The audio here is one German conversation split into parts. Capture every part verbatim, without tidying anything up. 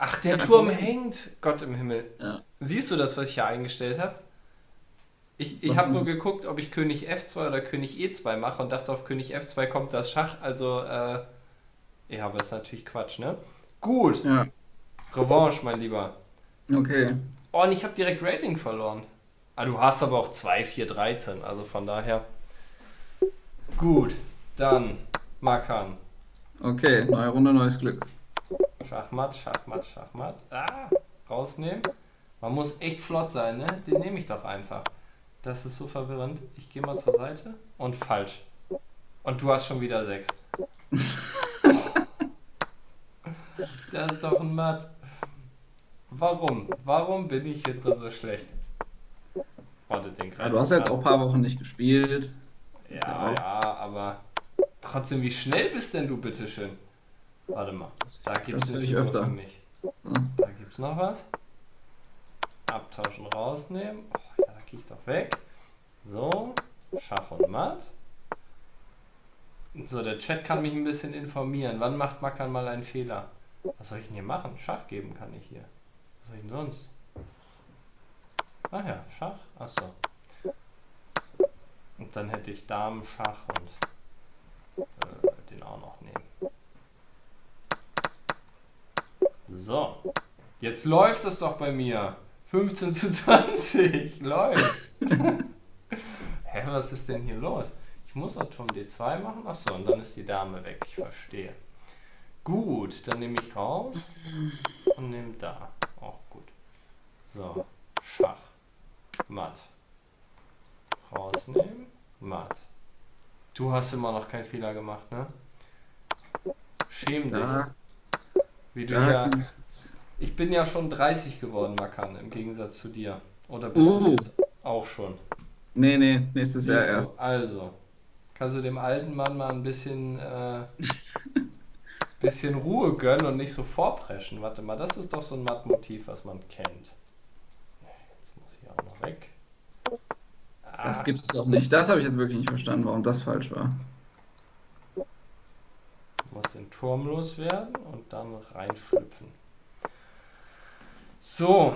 Ach, der Turm hängt. Gott im Himmel. Ja. Siehst du das, was ich hier eingestellt habe? Ich, ich habe nur geguckt, ob ich König F zwei oder König E zwei mache und dachte, auf König F zwei kommt das Schach. Also, äh, ja, aber ist natürlich Quatsch, ne? Gut. Ja. Revanche, mein Lieber. Okay. Oh, und ich habe direkt Rating verloren. Ah, du hast aber auch zwei, vier, dreizehn. Also von daher. Gut, dann Makan. Okay, neue Runde, neues Glück. Schachmatt, Schachmatt, Schachmatt. Ah, rausnehmen. Man muss echt flott sein, ne? Den nehme ich doch einfach. Das ist so verwirrend. Ich gehe mal zur Seite und falsch. Und du hast schon wieder sechs. Das ist doch ein Matt. Warum? Warum bin ich hier drin so schlecht? Warte, den gerade. Ja, du hast jetzt auch ein paar Wochen nicht gespielt. Ja, ja, aber trotzdem, wie schnell bist denn du, bitteschön? Warte mal, da gibt es nicht öfter für mich. Hm. Da gibt es noch was. Abtauschen, rausnehmen. Oh, ja, da gehe ich doch weg. So, Schach und Matt. So, der Chat kann mich ein bisschen informieren. Wann macht Makan mal einen Fehler? Was soll ich denn hier machen? Schach geben kann ich hier. Was soll ich denn sonst? Ach ja, Schach. Achso. Und dann hätte ich Damen, Schach und äh, den auch noch nehmen. So, jetzt läuft es doch bei mir. fünfzehn zu zwanzig, läuft. Hä, was ist denn hier los? Ich muss auch Turm D zwei machen. Achso, und dann ist die Dame weg, ich verstehe. Gut, dann nehme ich raus und nehme da. Auch gut. So, Schach, Matt. Rausnehmen, Matt. Du hast immer noch keinen Fehler gemacht, ne? Schäm dich. Wie du ja, ich bin ja schon dreißig geworden, Makan, im Gegensatz zu dir. Oder bist uh. du jetzt auch schon? Nee, nee, nächstes Jahr erst. Also, kannst du dem alten Mann mal ein bisschen, äh, bisschen Ruhe gönnen und nicht so vorpreschen. Warte mal, das ist doch so ein Matt-Motiv, was man kennt. Jetzt muss ich auch noch weg. Ah. Das gibt es doch nicht. Das habe ich jetzt wirklich nicht verstanden, warum das falsch war. Muss den Turm loswerden und dann reinschlüpfen. So,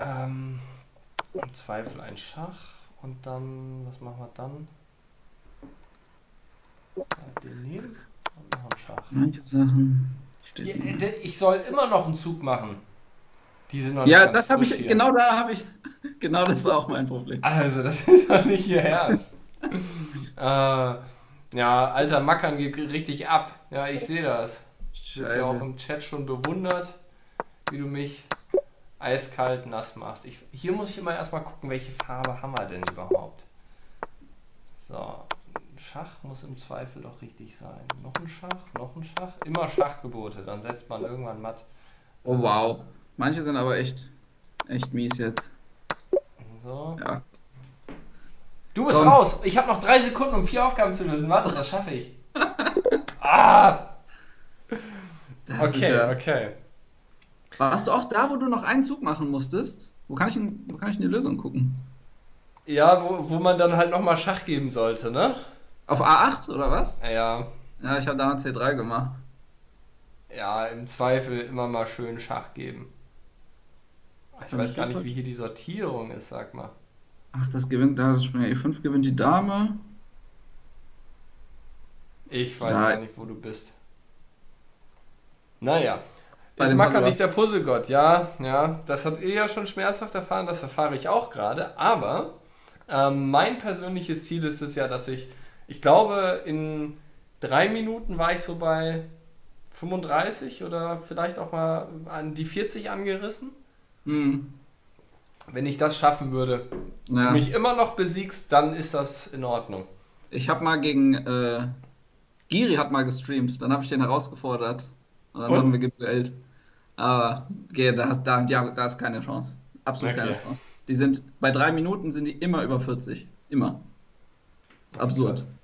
ähm, im Zweifel ein Schach und dann, was machen wir dann? Ja, den nehmen und noch einen Schach. Manche Sachen. Ja, ich soll immer noch einen Zug machen. Die sind noch nicht ja, das habe ich, genau da habe ich, genau das war auch mein Problem. Also, das ist doch nicht Ihr Ernst. äh, Ja, alter Makan geht richtig ab. Ja, ich sehe das. Ich habe ja auch im Chat schon bewundert, wie du mich eiskalt nass machst. Ich, hier muss ich immer erstmal gucken, welche Farbe haben wir denn überhaupt. So, Schach muss im Zweifel doch richtig sein. Noch ein Schach, noch ein Schach. Immer Schachgebote, dann setzt man irgendwann matt. Oh wow, manche sind aber echt, echt mies jetzt. So. Ja. Du bist Komm. raus. Ich habe noch drei Sekunden, um vier Aufgaben zu lösen. Warte, das schaffe ich. Ah! Das okay, ja... okay. Warst du auch da, wo du noch einen Zug machen musstest? Wo kann ich in, wo kann ich in die Lösung gucken? Ja, wo, wo man dann halt nochmal Schach geben sollte, ne? Auf A acht oder was? Ja. Ja, ich habe damals C drei gemacht. Ja, im Zweifel immer mal schön Schach geben. Ich weiß gar nicht, wie hier die Sortierung ist, sag mal. Ach, das gewinnt, da das Springer E fünf gewinnt die Dame. Ich weiß ja gar nicht, wo du bist. Naja, ist Makan nicht der Puzzlegott, ja, ja. Das habt ihr ja schon schmerzhaft erfahren, das erfahre ich auch gerade. Aber ähm, mein persönliches Ziel ist es ja, dass ich, ich glaube, in drei Minuten war ich so bei fünfunddreißig oder vielleicht auch mal an die vierzig angerissen. Hm. Wenn ich das schaffen würde, ja, mich immer noch besiegst, dann ist das in Ordnung. Ich habe mal gegen äh, Giri hat mal gestreamt, dann habe ich den herausgefordert und dann und? haben wir geduellt. Aber okay, da, hast, da, ja, da ist keine Chance, absolut okay. keine Chance. Die sind bei drei Minuten sind die immer über vierzig, immer. Das ist absurd. Okay.